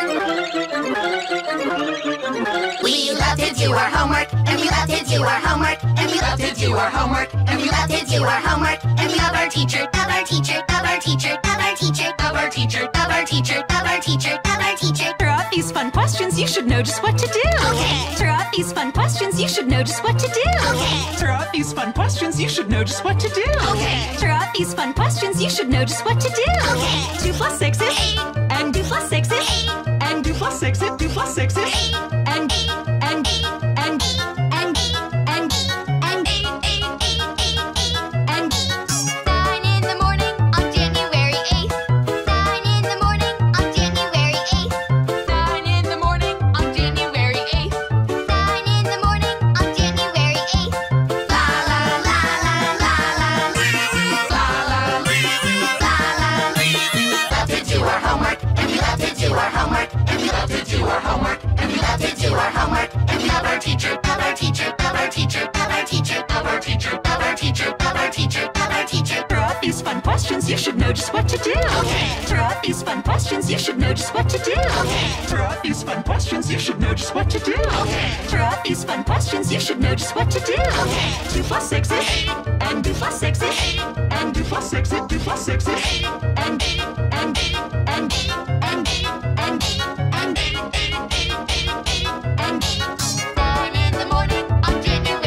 We love to do our homework, and we love to do our homework, and we love to do our homework, and we love to do our homework, and we love our teacher, of our teacher, of our teacher, of our teacher, of our teacher, of our teacher, of our teacher, of our teacher. Throw out these fun questions, you should know just what to do. Okay. Throw out these fun questions, you should know just what to do. Okay. Throw out these fun questions, you should know just what to do. Okay. Throw out these fun questions, you should know just what to do. Okay. 2 + 6 is 8, and 2 + 6 is 8, and 2 + 6 is 2 + 6 is 8, and 8 and 8. Sun in the morning on January 8th. Sun in the morning on January 8th. Sun in the morning on January 8th. Sun in the morning on January 8th. La la la la la la. La la la la. We love to do our homework, and we love to do our homework, and we love to do our homework, and we love to do our homework, and we love our teacher, of our teacher, of our teacher, of our teacher, of our teacher, of our teacher, of our teacher, of our teacher. Throw out these fun questions, you should know just what to do. Okay. Throw out these fun questions, you should know just what to do. Okay. Throw out these fun questions, you should know just what to do. Okay. Throw out these fun questions, you should know just what to do. Okay.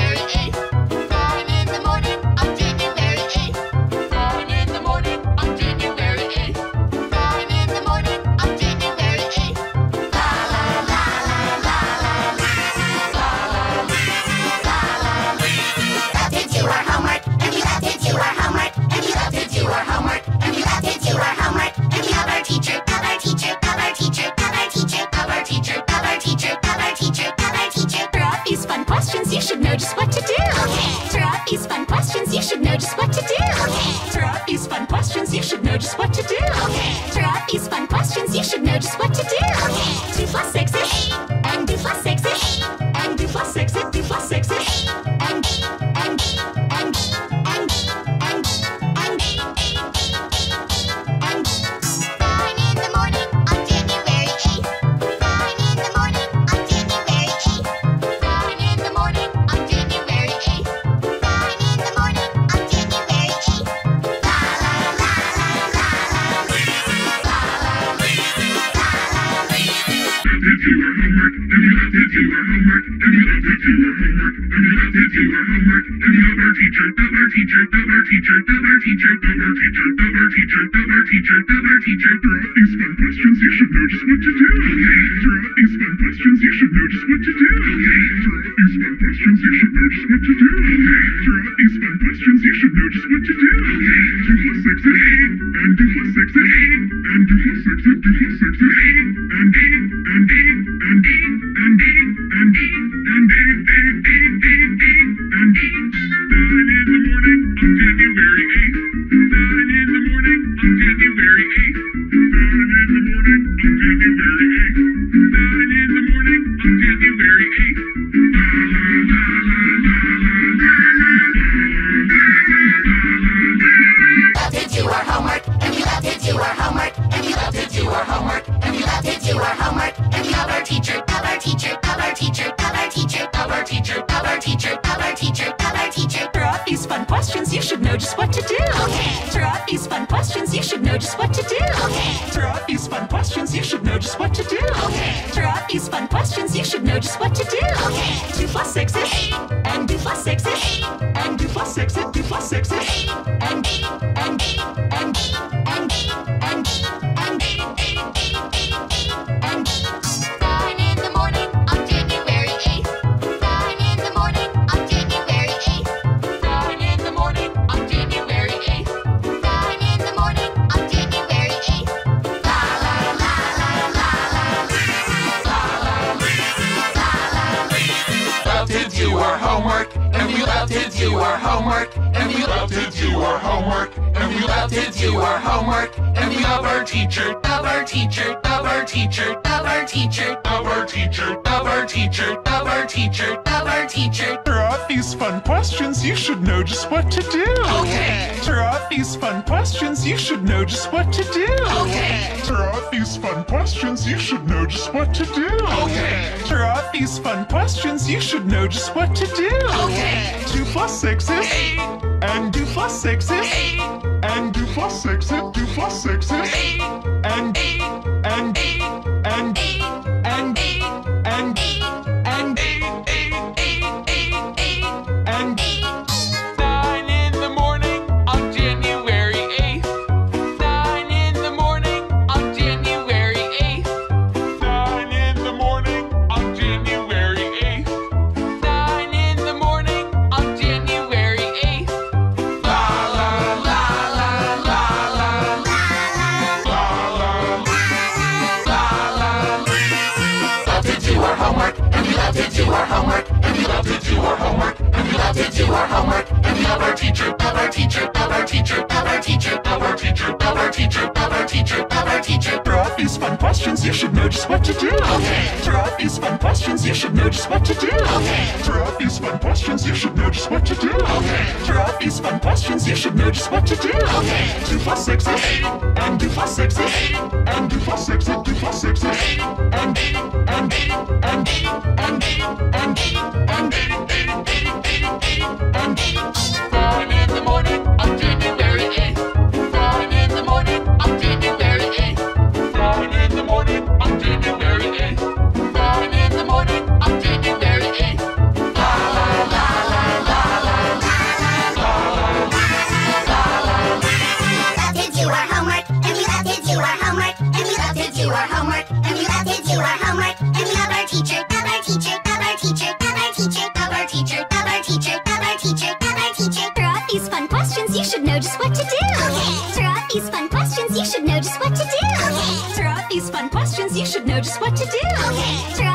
2 + 6 is 8, and 2 + 6 is 8, and 2 + 6 is 2 + 6 is 8, and 8. love to do our homework, and we love to do our homework, and we love to do our homework, and we love our teacher, love our teacher, love our teacher, love our teacher, love our teacher, love our teacher, love our teacher, love our teacher. Throw out these fun questions, you should know just what to do. Okay. Throw out these fun questions, you should know just what to do. Okay. Throw out these fun questions, you should know just what to do. Okay. Throw out these fun questions, you should know just what to do. Okay. 2 plus 6 is 8. And 2 plus 6 is 8. And 2 plus 6 is 2 plus 6 is 8. And 8. And 8. And 8. And 8. And 8. And 8. And 9 in the morning on January 8th. 9 in the morning on January 8th. 9 in the morning on January 8th. 9 in the morning on January 8th. La la la la la la la la. Love to do our homework, and we love to do our homework, and we love to do our homework. We love to do our homework, and we love our teacher, love our teacher, love our teacher, love our teacher, love our teacher, love our teacher, love our teacher, love our teacher. Throw out these fun questions, you should know just what to do. Okay. Throw out these fun questions, you should know just what to do. Okay. Throw out these fun questions, you should know just what to do. Okay. Throw out these fun questions, you should know just what to do. Okay. 2 plus 6 is 8. And 2 plus 6 is 8. And 2 plus 6 is 2 plus 6 is 8. And 8. And 8. And 8. And 8. And 8. And 8. And 8. And 9 in the morning on January 8th. 9 in the morning on January 8th. 9 in the morning on January 8th. 9 in the morning on January 8th. La la la la la la la. We love to do our homework, and we love to do our homework, and we love to do our homework, and we love to do our homework, and we love our teacher, love our teacher, love our teacher, love our teacher, love our teacher. You should know just what to do. Okay. Throw out these fun questions. You should know just what to do. Okay. Throw out these fun questions. You should know just what to do. Okay. Throw